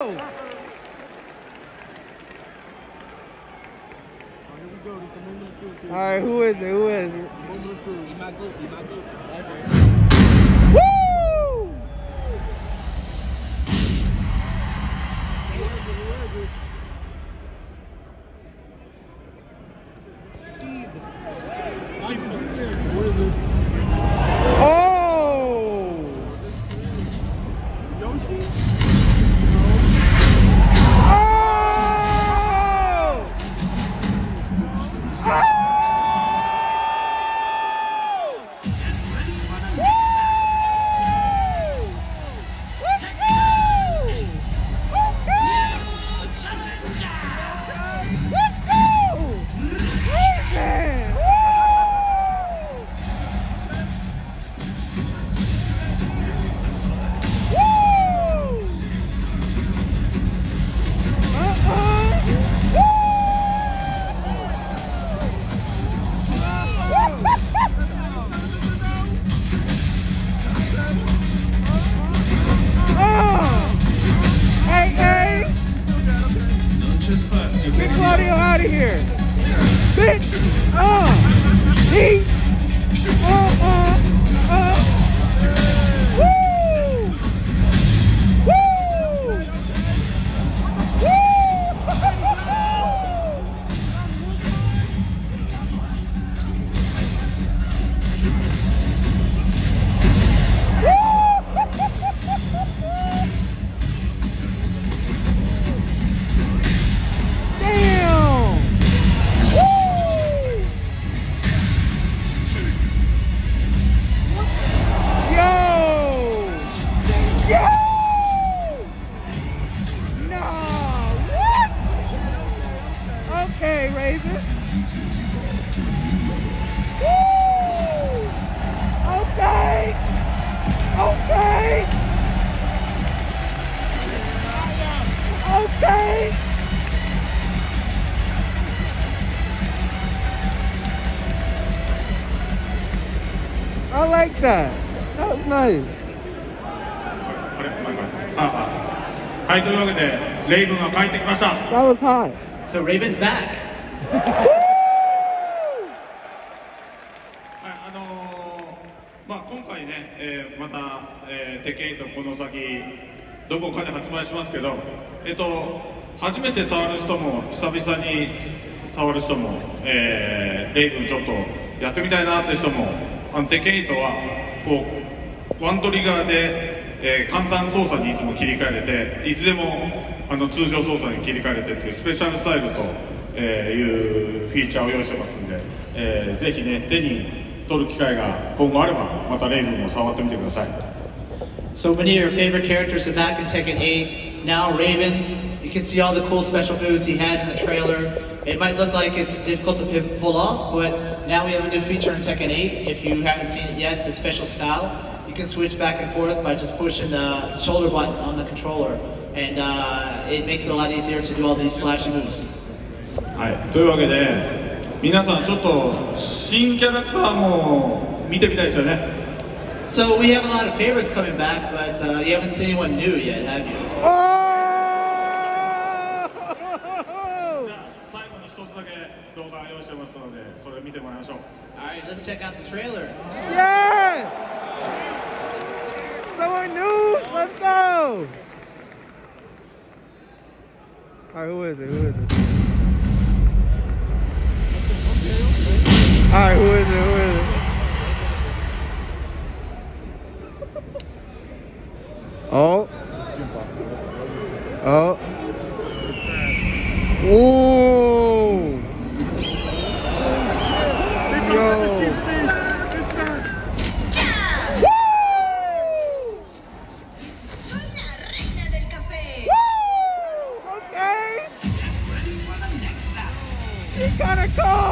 Oh, here we go. It's the moment of truth. All right, who is it? Who is it? Moment of truth. Eat my goat. Eat my goat. Woo! Steve. Oh! Yoshi? Get Claudio out of here! Bitch! He! Woo! Woo! Okay, Raven. Woo! Okay! Okay! Okay! I like that. That was nice. That was hot. So Raven's back. So many of your favorite characters are back in Tekken 8. Now Raven, you can see all the cool special moves he had in the trailer. It might look like it's difficult to pull off, but now we have a new feature in Tekken 8. If you haven't seen it yet, the special style. You can switch back and forth by just pushing the shoulder button on the controller, and it makes it a lot easier to do all these flashy moves. はい、というわけで、皆さんちょっと新キャラクターも見てみたいですよね。 So we have a lot of favorites coming back, but you haven't seen anyone new yet, have you? Oh! 最後に一つだけ動画用意してますので、それ見てもらいましょう。All right, let's check out the trailer. Yes! Someone new? Let's go! Alright, who is it? Who is it? Alright, who is it? Who is it? Oh. Oh. Ooh. Yo. Gotta go!